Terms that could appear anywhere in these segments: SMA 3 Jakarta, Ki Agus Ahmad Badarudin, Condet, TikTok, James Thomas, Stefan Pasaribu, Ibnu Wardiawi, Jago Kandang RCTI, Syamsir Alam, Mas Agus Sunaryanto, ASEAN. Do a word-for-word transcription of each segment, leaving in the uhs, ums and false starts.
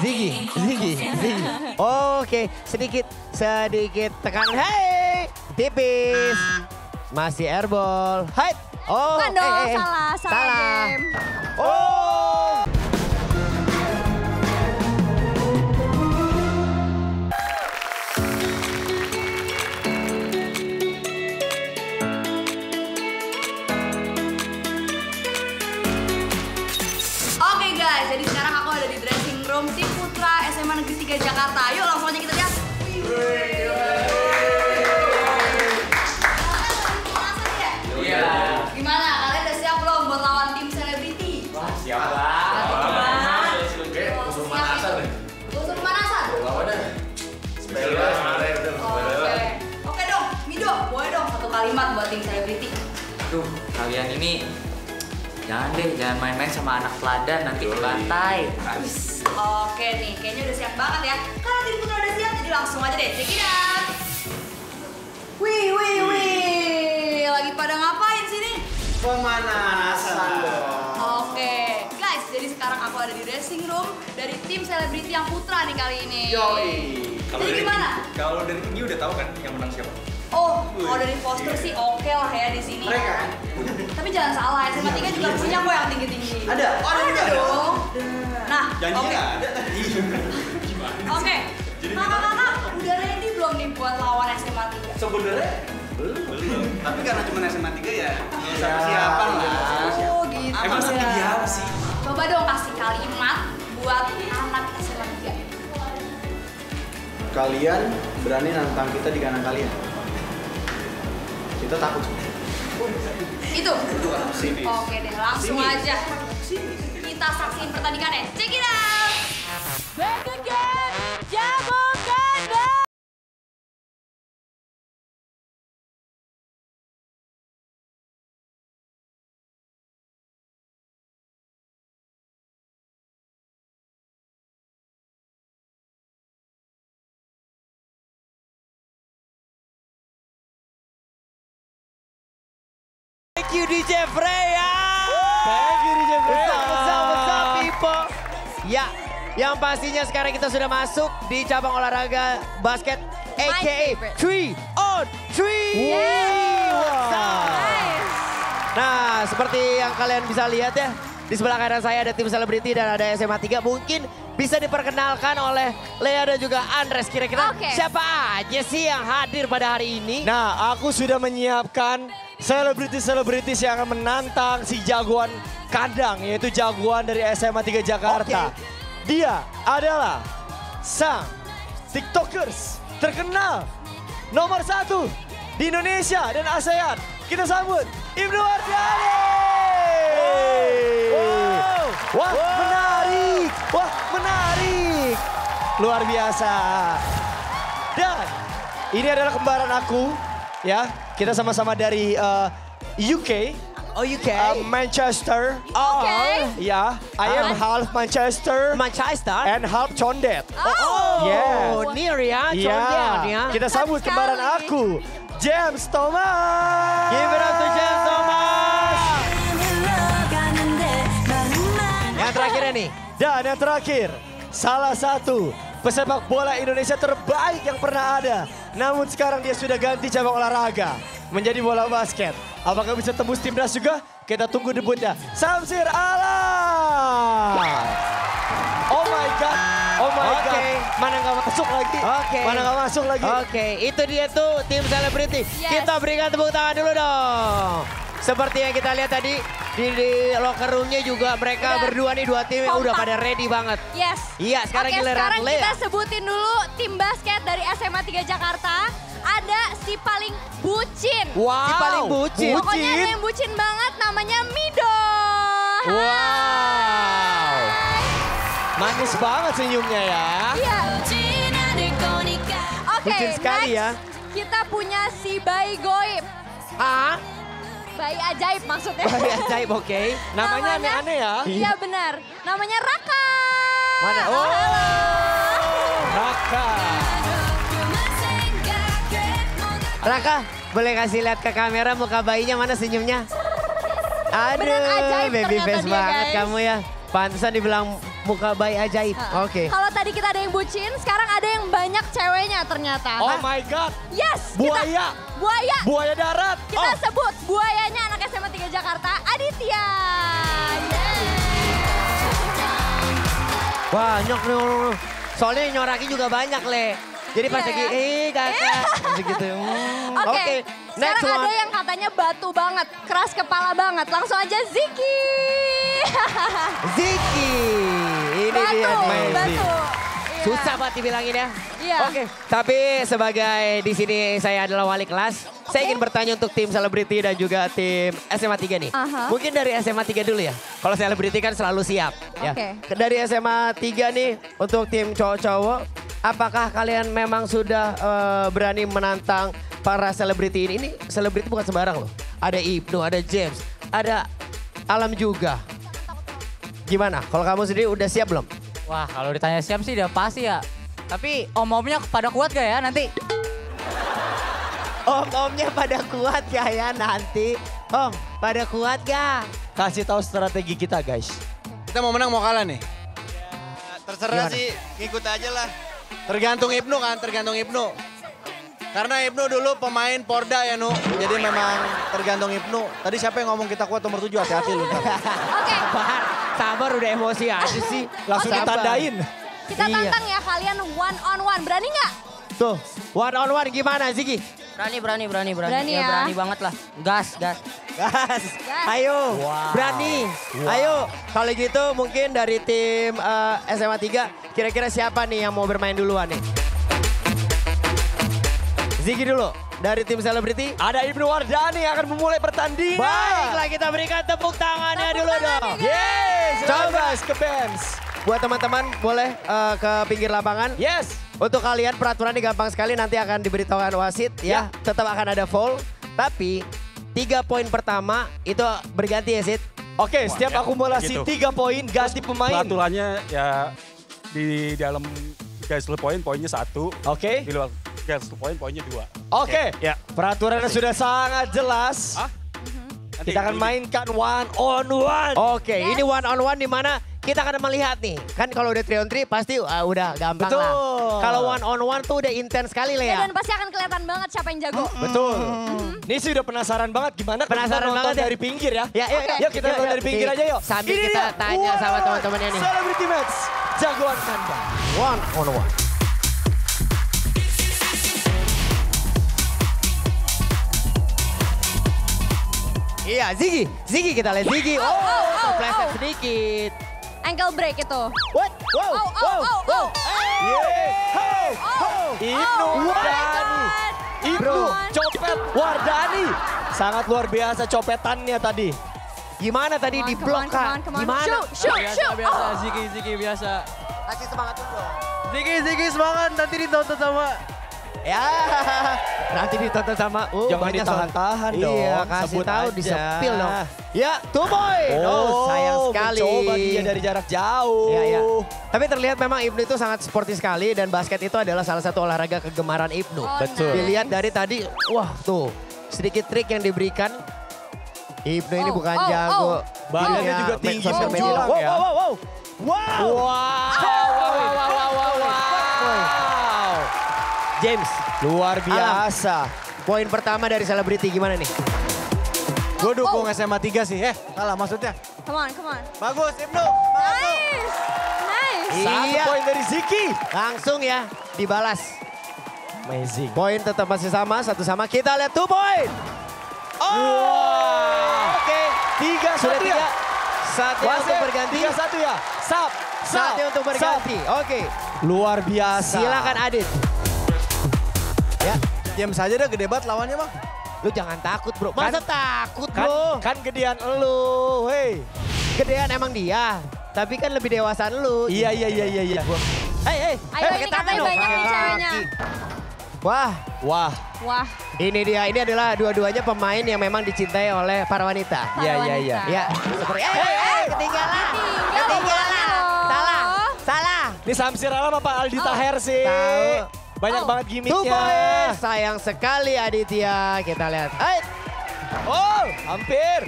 Ziggy, Ziggy, Ziggy. Oke, sedikit, sedikit tekanan. Hei, tipis. Masih airball. Hai. Oh, bukan dong, eh, eh. salah, salah, salah. Game. Oh. Oke guys, jadi sekarang aku ada di dressing room tim Putra S M A Negeri tiga Jakarta. Yuk langsung aja kita lihat. Kalimat buat tim selebriti. Duh, kalian ini jangan deh, jangan main-main sama anak teladan, nanti kebantai. Oke nih, kayaknya udah siap banget ya. Karena tim Putra udah siap, jadi langsung aja deh. Check it out. Wih, wih, wih. Lagi pada ngapain sini? Pemanasan. Oke, guys, jadi sekarang aku ada di dressing room dari tim selebriti yang Putra nih kali ini. Yoi. Jadi gimana? Kalau dari tinggi udah tahu kan yang menang siapa? Oh, kalau dari postur sih oke okay lah ya di sini. Mereka. Tapi jangan salah, S M A tiga juga punya kok yang tinggi-tinggi. Ada. Oh, ada, ada dong. Nah, oke. Oke. Kakak-kakak, udah ready belum nih buat lawan S M A tiga? Sebenarnya belum, belum. Tapi karena cuma S M A tiga ya, sama siapa lah. Oh, gitu. Emang setinggi sih. Coba dong kasih kalimat buat anak S M A tiga. Kalian berani nantang kita di kanan kalian. Kita takut. Itu? Oke deh, langsung aja. Kita saksikan pertandingannya. Check it out! Back again! Jago Kandang! Thank you D J Freya. Thank you D J Freya. What's up, what's up people? Ya, yang pastinya sekarang kita sudah masuk di cabang olahraga basket A K A three on three. Yeay, what's up? Nice. Nah, seperti yang kalian bisa lihat ya, di sebelah kanan saya ada tim selebriti dan ada S M A tiga. Mungkin bisa diperkenalkan oleh Lea dan juga Andres. Kira-kira okay. siapa aja sih yang hadir pada hari ini? Nah, aku sudah menyiapkan selebritis-selebritis yang akan menantang si jagoan kandang, yaitu jagoan dari S M A tiga Jakarta. Okay. Dia adalah sang TikTokers terkenal nomor satu di Indonesia dan ASEAN. Kita sambut Ibnu Wardiawi. Wow. Wah wow. menarik, wah menarik, luar biasa. Dan ini adalah kembaran aku, ya. Kita sama-sama dari uh, U K, oh U K, uh, Manchester. Oh, okay. ya, yeah. I am uh, half Manchester, Manchester, and half Condet. Oh, yeah. Near ya, Condet ya. Kita sambut kembaran aku, James Thomas. Give it up to James Thomas. Yang terakhir nih. Dan yang terakhir, salah satu pesepak bola Indonesia terbaik yang pernah ada. Namun sekarang dia sudah ganti cabang olahraga menjadi bola basket. Apakah bisa tembus timnas juga? Kita tunggu debutnya. Syamsir Alam. Oh my god. Oh my okay. god. Mana nggak masuk lagi? Okay. Mana nggak masuk lagi? Oke, okay. itu dia tuh tim selebriti. Yes. Kita berikan tepuk tangan dulu dong. Seperti yang kita lihat tadi di, di locker roomnya juga mereka udah. berdua nih, dua tim udah pada ready banget. Yes. Iya, sekarang Oke, sekarang Lea. Kita sebutin dulu tim basket dari S M A tiga Jakarta. Ada si paling bucin. Wow. Si paling bucin. Pokoknya ada yang bucin banget, namanya Mido. Wow. Hai. Manis banget senyumnya ya. Iya. Oke, okay, next ya. Kita punya si Bayi Goib. Ah? Bayi ajaib maksudnya. Bayi ajaib, oke. Okay. Namanya aneh-aneh ya. Iya benar. Namanya Raka. Mana? Oh, oh Raka. Raka, boleh kasih lihat ke kamera muka bayinya, mana senyumnya? Aduh, bener, ajaib, baby face banget guys. Kamu ya. Pantesan dibilang muka bayi ajaib. Uh, Oke. Okay. Kalau tadi kita ada yang bucin, sekarang ada yang banyak ceweknya ternyata. Oh my God. Yes. Buaya. Kita, buaya. Buaya darat. Kita oh. sebut buayanya anak S M A tiga Jakarta, Aditya. Banyak nih orang-orang. Soalnya nyoraki juga banyak, Le. Jadi pas lagi, yeah, eh kakak. Gitu. Mm. Oke. Okay. Okay. Next sekarang one. Ada yang katanya batu banget, keras kepala banget. Langsung aja Ziki. Ziki. Ini batu, dia main batu. Susah buat dibilangin ya. Iya. Oke, tapi sebagai di sini saya adalah wali kelas. Okay. Saya ingin bertanya untuk tim selebriti dan juga tim S M A tiga nih. Uh-huh. Mungkin dari S M A tiga dulu ya. Kalau selebriti kan selalu siap. Oke. Okay. Ya. Dari S M A tiga nih untuk tim cowok-cowok. Apakah kalian memang sudah uh, berani menantang para selebriti ini? Ini selebriti bukan sembarang loh. Ada Ibnu, ada James, ada Alam juga. Gimana? Kalau kamu sendiri udah siap belum? Wah, kalau ditanya siap sih udah pasti ya. Tapi om-omnya pada kuat gak ya nanti? Om-omnya pada kuat gak ya nanti? Om, pada kuat gak? Kasih tahu strategi kita guys. Kita mau menang mau kalah nih? Ya, terserah Gimana? sih, ngikut aja lah. Tergantung Ibnu kan, tergantung Ibnu. Karena Ibnu dulu pemain Porda ya, Nu. Jadi memang tergantung Ibnu. Tadi siapa yang ngomong kita kuat nomor tujuh, hati-hati lu. Oke. Okay. Sabar, sabar udah emosi aja sih. Langsung okay. ditandain. Kita iya. tantang ya kalian one on one, berani nggak? Tuh, one on one gimana Ziki? Berani, berani, berani. Berani, berani ya. ya. Berani banget lah. Gas, gas. Gas. gas. Ayo, wow. berani. Wow. Ayo, kalau gitu mungkin dari tim uh, S M A tiga. Kira-kira siapa nih yang mau bermain duluan nih? Ziki dulu, dari tim selebriti. Ada Ibnu Wardiawi yang akan memulai pertandingan. Baiklah, kita berikan tepuk tangannya tepuk dulu tangan dong. Yes, coba ke bench. Buat teman-teman boleh uh, ke pinggir lapangan. Yes. Untuk kalian peraturannya gampang sekali, nanti akan diberitahukan wasit ya. ya. Tetap akan ada foul, tapi tiga poin pertama itu berganti ya, Sid. Oke, okay, setiap akumulasi gitu. tiga poin ganti pemain. Peraturannya ya... Di dalam guys poin, poinnya satu. Oke. Okay. Di luar guys poin, poinnya dua. Oke. Okay. Ya. Peraturannya sudah sangat jelas. Hah? Nanti kita akan mainkan one on one. Oke, okay. yes. ini one on one di mana kita akan melihat nih. Kan kalau udah three on three pasti uh, udah gampang Betul. lah. Kalau one on one tuh udah intens sekali lah ya. Dan pasti akan kelihatan banget siapa yang jago. Mm-hmm. Betul. Mm-hmm. Ini sih udah penasaran banget gimana penasaran kita banget ya. dari pinggir ya. Ya, ya, okay. ya kita nonton dari pinggir aja yuk. Sambil ini kita dia. tanya wow. sama teman-temannya nih. Celebrity match. Jagoan kandang. One on one. Iya, Ziki. Ziki kita lihat Ziki. Oh, oh, oh, terpleset oh. sedikit. Ankle break itu. What? Wow, oh, wow, oh, wow. Ibnu Wardiawi. Ibnu copet Wardiawi. Sangat luar biasa copetannya tadi. Gimana tadi di blok Kak? Gimana? Shoot, shoot, shoot. Biasa, Ziki, Ziki biasa. Kasih semangat dulu. Ziki, Ziki semangat nanti ditonton sama. Ya, nanti ditonton sama. Uh, Jangan ditahan-tahan dong. Iya, kasih tahu disepil dong. Ya, tuh boy. Oh, oh sayang sekali. Coba dia dari jarak jauh. Ya, ya. Tapi terlihat memang Ibnu itu sangat sporty sekali dan basket itu adalah salah satu olahraga kegemaran Ibnu. Oh, Betul. Nice. Dilihat dari tadi, wah tuh sedikit trik yang diberikan. Ibnu oh, ini bukan oh, jago. Oh. Badannya juga tinggi. Oh, wow, wow, wow, wow. Wow. Wow. James, luar biasa. Alam. Poin pertama dari selebriti gimana nih? Gue dukung oh. S M A tiga sih, eh salah maksudnya. Come on, come on. Bagus, Ibnu. Nice, nice. Satu iya. poin dari Ziki. Langsung ya, dibalas. Amazing. Poin tetap masih sama, satu sama. Kita lihat tuh poin. Oh, wow. oke. Okay. Tiga, sudah satu tiga. ya. Saatnya Wasir, untuk berganti. Tiga, satu ya. Sap, saatnya untuk berganti. Oke. Okay. Luar biasa. Silakan Adit. Ya, diam saja dah gede banget lawannya bang. Lu jangan takut bro. Masa kan, takut kan, bro? Kan gedean lu, hei. Gedean emang dia, tapi kan lebih dewasaan lu. Iya, iya, iya, iya, iya. Hei, hei. Ayo hey, ini katanya dong. banyak nih ceweknya. Wah. Wah. Wah. Ini dia, ini adalah dua-duanya pemain yang memang dicintai oleh para wanita. Iya, iya, iya. Ya. Seperti, hei, hei, hei, ketinggalan. Ketinggalan. ketinggalan. Salah, salah. Ini Syamsir Alam apa Aldi oh. Taher sih? Tahu. Banyak oh. banget gimmicknya. Sayang sekali Aditya. Kita lihat. Ait. Oh, hampir.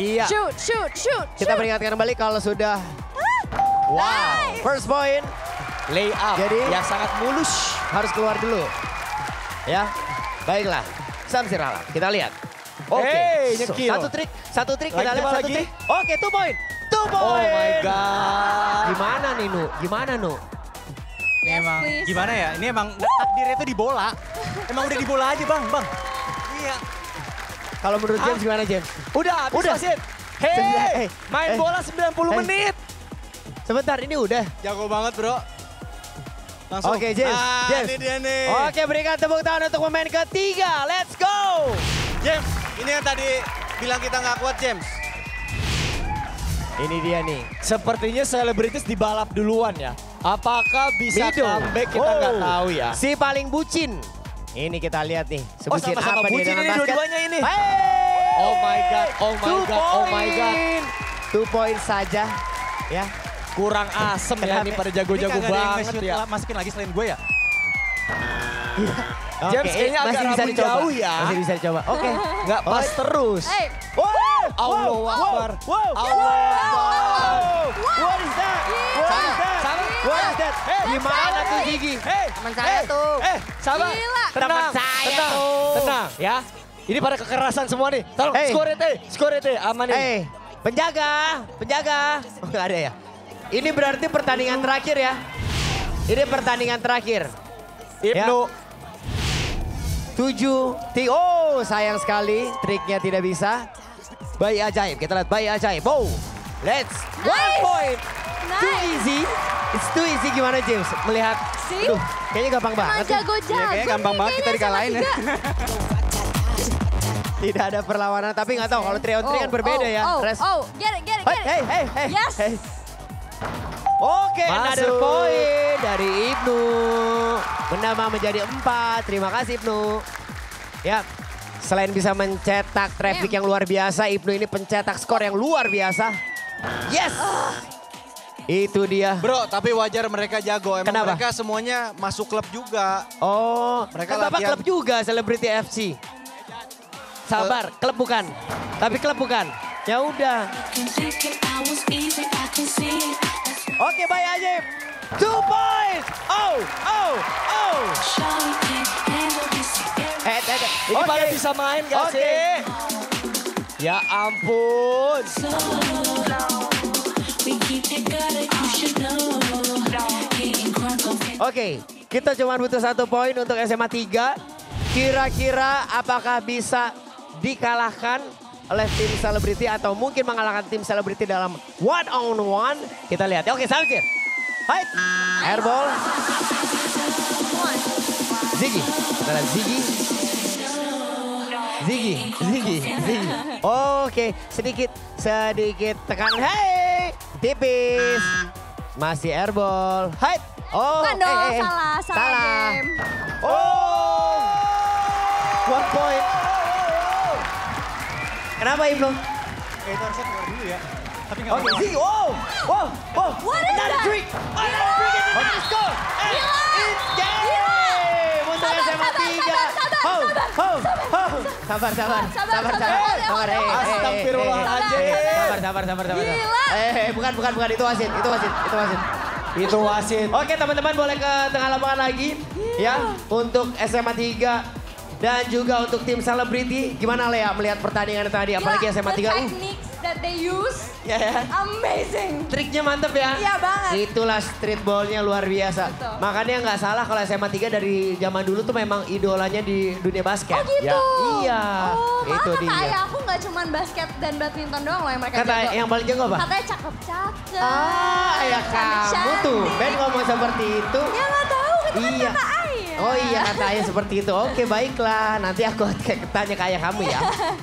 Iya. Shoot, shoot, shoot. Kita shoot. Peringatkan kembali kalau sudah. Wow. Nice. First point. Lay up. Jadi yang sangat mulus. Harus keluar dulu. Ya. Baiklah. Syamsir Alam. Kita lihat. Oke. Okay. Hey, so, satu trik. Satu trik. Kita lihat satu lagi. Trik. Oke, okay, two point. Two point. Oh my God. Gimana nih, Nu? Gimana, Nu? Yes, emang please. Gimana ya? Ini emang takdirnya itu di bola. Emang udah di bola aja, Bang. Bang. Iya. Kalau menurut James ah. gimana, James? Udah, habis udah. Wasit. Hei, hey, main hey. bola sembilan puluh hey. menit. Sebentar, ini udah. Jago banget, bro. Langsung. Oke, okay, James. Ah, James. Ini dia nih. Oke, berikan tepuk tangan untuk pemain ketiga. Let's go. James, ini yang tadi bilang kita nggak kuat, James. Ini dia nih. Sepertinya selebritis di balap duluan ya. Apakah bisa Bidu. comeback kita nggak oh. tahu ya. Si paling bucin. Ini kita lihat nih, sebutin oh, apa dia dengan basket. Dua-duanya ini. Hey! Oh my God, oh my Two God, point. oh my God. Two point saja, ya. Kurang asem ya ini pada jago-jago banget ya. Masukin lagi selain gue ya. Okay. James kayaknya masih agak bisa jauh ya. Masih bisa dicoba, oke. Okay. Nggak pas oh. terus. Hey. Wow. Allahu Akbar. Wow. Allahu Akbar. What is that? Yeah. What is that? What is that? Hey. Gimana tuh Gigi? Hey. Teman saya hey. tuh. Eh, hey. sabar. Tenang, saya tenang, tuh. tenang ya. Ini pada kekerasan semua nih. Tolong, hey. skor itu, skor itu, aman ini. Hey. Penjaga, penjaga. Oh, nggak ada ya. Ini berarti pertandingan terakhir ya. Ini pertandingan terakhir. Ibnu. Ya. Tujuh, tiga. Oh, sayang sekali triknya tidak bisa. Bayi ajaib, kita lihat bayi ajaib. Wow, let's nice. one point. Nice. Too easy. It's too easy gimana James melihat? Duh, kayaknya gampang banget. Jago -jago ya, kayaknya gampang banget kita dikalahin ya. Tidak ada perlawanan, tapi nggak tahu kalau three on three oh, kan berbeda oh, ya. Oh, oh, get it, get it, get it. Hey, hey, hey. Yes. Hey. Oke, okay, another point dari Ibnu. Menambah menjadi empat. Terima kasih Ibnu. Ya, selain bisa mencetak traffic Damn. yang luar biasa, Ibnu ini pencetak skor yang luar biasa. Yes. Uh. Itu dia. Bro, tapi wajar mereka jago. Emang Kenapa? mereka semuanya masuk klub juga. Oh, mereka kan Bapak klub juga, Celebrity F C. Sabar, uh. klub bukan. Tapi klub bukan. Ya udah. Oke, bye aja. Two points. Oh, oh, oh. Eh, eh, eh. Ini pada okay. bisa main gak okay. sih? Ya ampun. Oke, okay, kita cuma butuh satu poin untuk S M A tiga. Kira-kira apakah bisa dikalahkan oleh tim selebriti atau mungkin mengalahkan tim selebriti dalam one on one? Kita lihat. Oke, okay, Syamsir. Hai. Airball. Ziggy. Kita lihat Ziggy. Ziggy, Ziggy, Ziggy. Oke, okay, sedikit, sedikit tekan. Hey, tipis. Masih airball. Hai. Oh, Bukan dong, eh, eh. salah, salah, salah game. Oh, one point. Kenapa Ibnu? Eh, itu harusnya keluar dulu ya. Tapi nggak apa-apa. Oke, oh, oh, oh. Another trick, another trick and another score. And it's game. Untuk S M A tiga. Oh, oh, oh. Sabar, sabar, sabar, sabar. Sabar, eh, eh. Astagfirullahaladzim. Sabar, sabar, sabar, sabar. Gila. Eh, bukan, bukan, bukan. Itu wasit, itu wasit, itu wasit. Itu wasit. Oke teman-teman boleh ke tengah lapangan lagi yeah. ya untuk S M A tiga dan juga untuk tim selebriti. Gimana Lea melihat pertandingan tadi apalagi yeah, S M A tiga? The techniques that they use yeah, yeah. amazing. Triknya mantep ya. Iya yeah, banget. Itulah streetballnya luar biasa. Betul. Makanya nggak salah kalau S M A tiga dari zaman dulu tuh memang idolanya di dunia basket. Oh gitu? Ya. Iya. Oh, itu kata dia. Ayah aku nggak cuma basket dan badminton doang loh yang mereka kata jago. Yang paling jago apa? Katanya cakep-cakep. Ah, ayah kamu tuh. Ben ngomong seperti itu. Ya nggak tahu, itu kan iya. kata ayah. Oh iya kata ayah seperti itu. Oke baiklah, nanti aku tanya ke ayah kamu ya.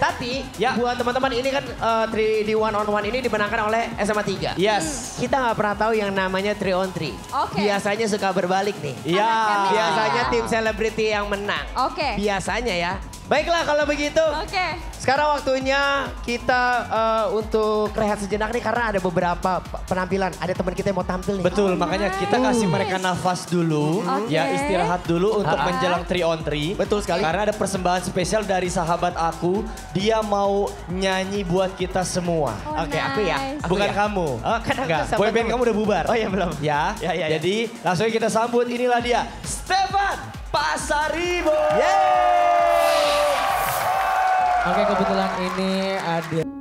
Tapi ya. buat teman-teman ini kan uh, three D one on one ini dimenangkan oleh S M A tiga. Yes. Hmm. Kita nggak pernah tahu yang namanya three on three. Okay. Biasanya suka berbalik nih. Iya. Biasanya tim selebriti yang menang. Oke. Okay. Biasanya ya. Baiklah kalau begitu. Oke. Okay. Sekarang waktunya kita uh, untuk rehat sejenak nih karena ada beberapa penampilan. Ada teman kita yang mau tampil nih. Betul, oh, makanya nice. kita kasih mereka nafas dulu. Okay. Ya istirahat dulu untuk ah. menjelang three on three. Betul sekali. Karena ada persembahan spesial dari sahabat aku. Dia mau nyanyi buat kita semua. Oh, Oke, okay, nice. aku ya. Aku Bukan ya. kamu. Oh, kan enggak. Boyband kamu udah bubar. Oh iya belum. Ya. Ya, ya, ya. Jadi langsung kita sambut, inilah dia. Stefan Pasaribu. Yeah. Oke, kebetulan ini ada